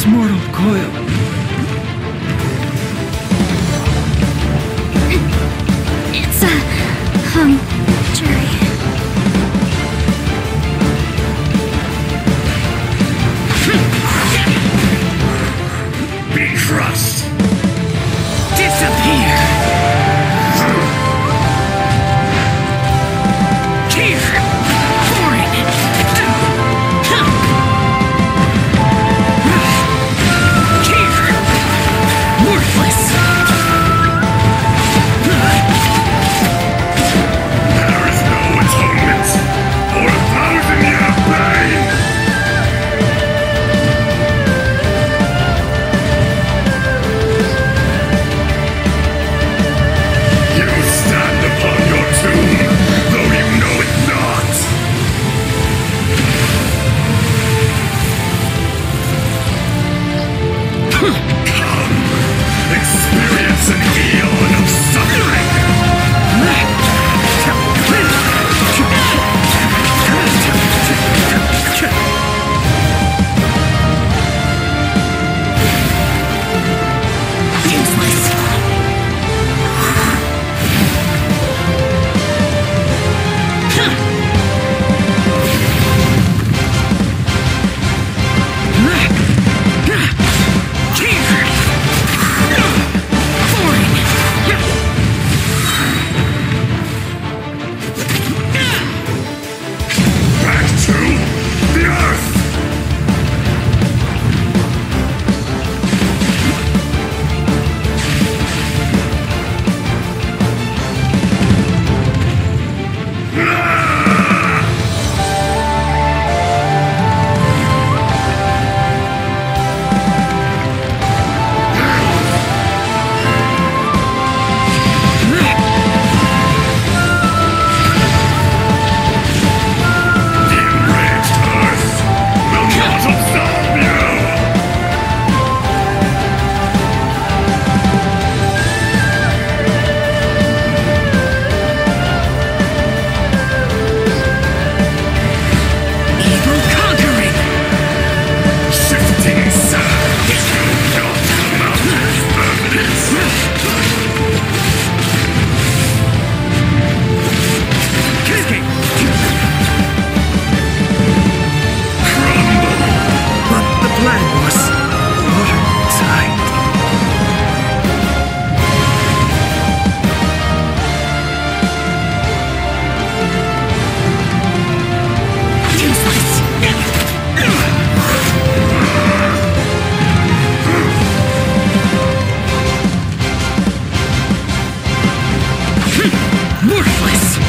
its mortal coil. Worthless!